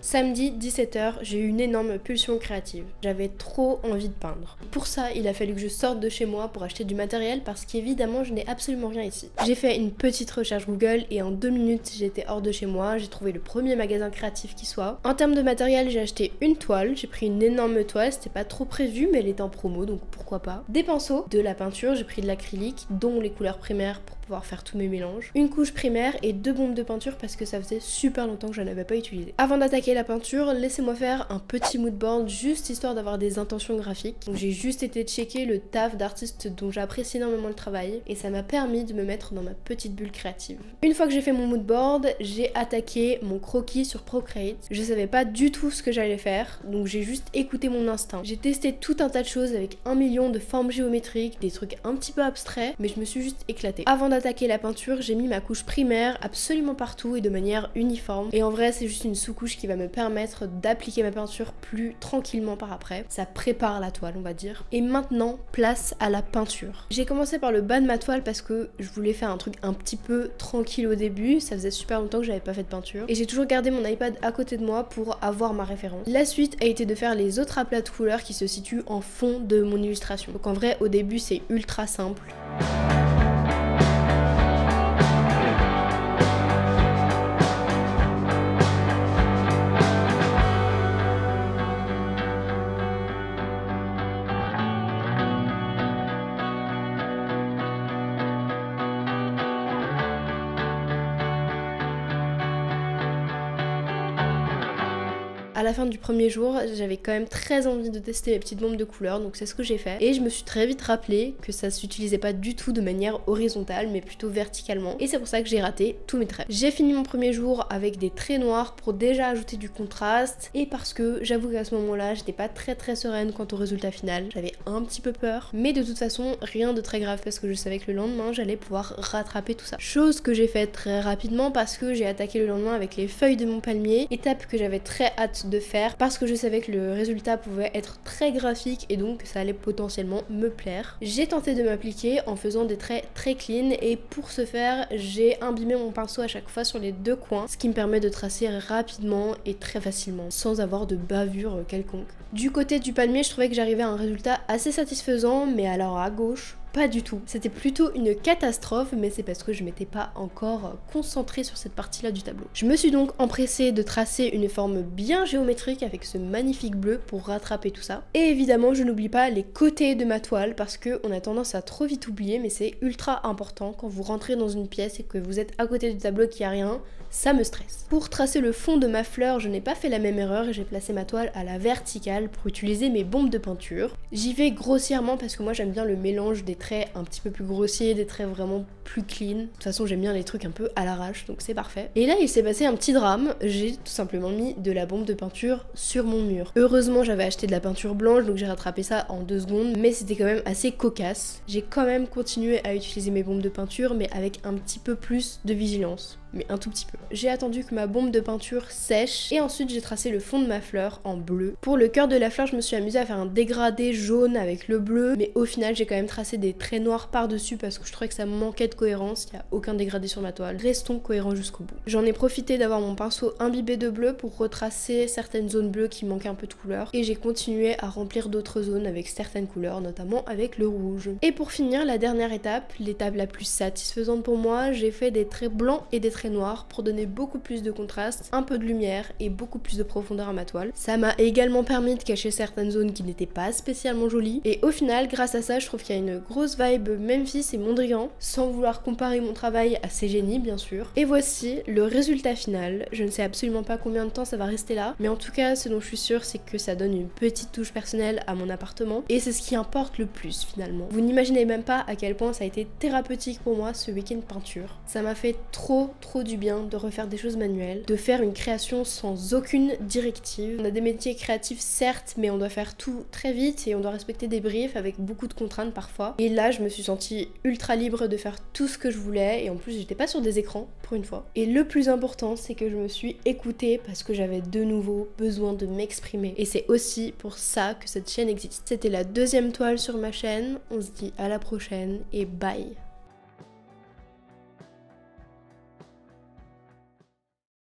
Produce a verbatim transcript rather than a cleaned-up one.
Samedi, dix-sept heures, j'ai eu une énorme pulsion créative. J'avais trop envie de peindre. Pour ça, il a fallu que je sorte de chez moi pour acheter du matériel parce qu'évidemment, je n'ai absolument rien ici. J'ai fait une petite recherche Google et en deux minutes, j'étais hors de chez moi. J'ai trouvé le premier magasin créatif qui soit. En termes de matériel, j'ai acheté une toile. J'ai pris une énorme toile. C'était pas trop prévu, mais elle était en promo, donc pourquoi pas. Des pinceaux, de la peinture. J'ai pris de l'acrylique, dont les couleurs primaires pour pouvoir faire tous mes mélanges. Une couche primaire et deux bombes de peinture parce que ça faisait super longtemps que je n'avais pas utilisé. Avant d'attaquer la La peinture, laissez-moi faire un petit mood board juste histoire d'avoir des intentions graphiques. Donc j'ai juste été checker le taf d'artistes dont j'apprécie énormément le travail et ça m'a permis de me mettre dans ma petite bulle créative. Une fois que j'ai fait mon mood board, j'ai attaqué mon croquis sur Procreate. Je savais pas du tout ce que j'allais faire, donc j'ai juste écouté mon instinct. J'ai testé tout un tas de choses avec un million de formes géométriques, des trucs un petit peu abstraits, mais je me suis juste éclatée. Avant d'attaquer la peinture, j'ai mis ma couche primaire absolument partout et de manière uniforme. Et en vrai, c'est juste une sous-couche qui va me permettre d'appliquer ma peinture plus tranquillement par après. Ça prépare la toile, on va dire. Et maintenant, place à la peinture. J'ai commencé par le bas de ma toile parce que je voulais faire un truc un petit peu tranquille au début. Ça faisait super longtemps que j'avais pas fait de peinture. Et j'ai toujours gardé mon iPad à côté de moi pour avoir ma référence. La suite a été de faire les autres aplats de couleurs qui se situent en fond de mon illustration. Donc en vrai, au début, c'est ultra simple. À la fin du premier jour, j'avais quand même très envie de tester les petites bombes de couleurs, donc c'est ce que j'ai fait. Et je me suis très vite rappelé que ça s'utilisait pas du tout de manière horizontale, mais plutôt verticalement. Et c'est pour ça que j'ai raté tous mes traits. J'ai fini mon premier jour avec des traits noirs pour déjà ajouter du contraste. Et parce que j'avoue qu'à ce moment-là, j'étais pas très très sereine quant au résultat final. J'avais un petit peu peur. Mais de toute façon, rien de très grave parce que je savais que le lendemain, j'allais pouvoir rattraper tout ça. Chose que j'ai fait très rapidement parce que j'ai attaqué le lendemain avec les feuilles de mon palmier. Étape que j'avais très hâte de de faire parce que je savais que le résultat pouvait être très graphique et donc ça allait potentiellement me plaire. J'ai tenté de m'appliquer en faisant des traits très clean et pour ce faire, j'ai imbibé mon pinceau à chaque fois sur les deux coins, ce qui me permet de tracer rapidement et très facilement sans avoir de bavure quelconque. Du côté du palmier, je trouvais que j'arrivais à un résultat assez satisfaisant, mais alors à gauche, pas du tout. C'était plutôt une catastrophe, mais c'est parce que je m'étais pas encore concentrée sur cette partie-là du tableau. Je me suis donc empressée de tracer une forme bien géométrique avec ce magnifique bleu pour rattraper tout ça. Et évidemment, je n'oublie pas les côtés de ma toile parce qu'on a tendance à trop vite oublier, mais c'est ultra important quand vous rentrez dans une pièce et que vous êtes à côté du tableau qu'il n'y a rien, ça me stresse. Pour tracer le fond de ma fleur, je n'ai pas fait la même erreur et j'ai placé ma toile à la verticale pour utiliser mes bombes de peinture. J'y vais grossièrement parce que moi j'aime bien le mélange des traits un petit peu plus grossiers, des traits vraiment plus clean. De toute façon, j'aime bien les trucs un peu à l'arrache, donc c'est parfait. Et là, il s'est passé un petit drame. J'ai tout simplement mis de la bombe de peinture sur mon mur. Heureusement, j'avais acheté de la peinture blanche, donc j'ai rattrapé ça en deux secondes, mais c'était quand même assez cocasse. J'ai quand même continué à utiliser mes bombes de peinture, mais avec un petit peu plus de vigilance. Mais un tout petit peu. J'ai attendu que ma bombe de peinture sèche et ensuite j'ai tracé le fond de ma fleur en bleu. Pour le cœur de la fleur, je me suis amusée à faire un dégradé jaune avec le bleu, mais au final j'ai quand même tracé des traits noirs par-dessus parce que je trouvais que ça manquait de cohérence, il n'y a aucun dégradé sur ma toile. Restons cohérents jusqu'au bout. J'en ai profité d'avoir mon pinceau imbibé de bleu pour retracer certaines zones bleues qui manquaient un peu de couleur et j'ai continué à remplir d'autres zones avec certaines couleurs, notamment avec le rouge. Et pour finir, la dernière étape, l'étape la plus satisfaisante pour moi, j'ai fait des traits blancs et des traits noir pour donner beaucoup plus de contraste, un peu de lumière et beaucoup plus de profondeur à ma toile. Ça m'a également permis de cacher certaines zones qui n'étaient pas spécialement jolies et au final, grâce à ça, je trouve qu'il y a une grosse vibe Memphis et Mondrian, sans vouloir comparer mon travail à ces génies bien sûr. Et voici le résultat final. Je ne sais absolument pas combien de temps ça va rester là, mais en tout cas, ce dont je suis sûre, c'est que ça donne une petite touche personnelle à mon appartement et c'est ce qui importe le plus finalement. Vous n'imaginez même pas à quel point ça a été thérapeutique pour moi ce week-end peinture. Ça m'a fait trop trop Trop du bien de refaire des choses manuelles, de faire une création sans aucune directive. On a des métiers créatifs certes, mais on doit faire tout très vite et on doit respecter des briefs avec beaucoup de contraintes parfois. Et là, je me suis sentie ultra libre de faire tout ce que je voulais et en plus, j'étais pas sur des écrans pour une fois. Et le plus important, c'est que je me suis écoutée parce que j'avais de nouveau besoin de m'exprimer. Et c'est aussi pour ça que cette chaîne existe. C'était la deuxième toile sur ma chaîne. On se dit à la prochaine et bye!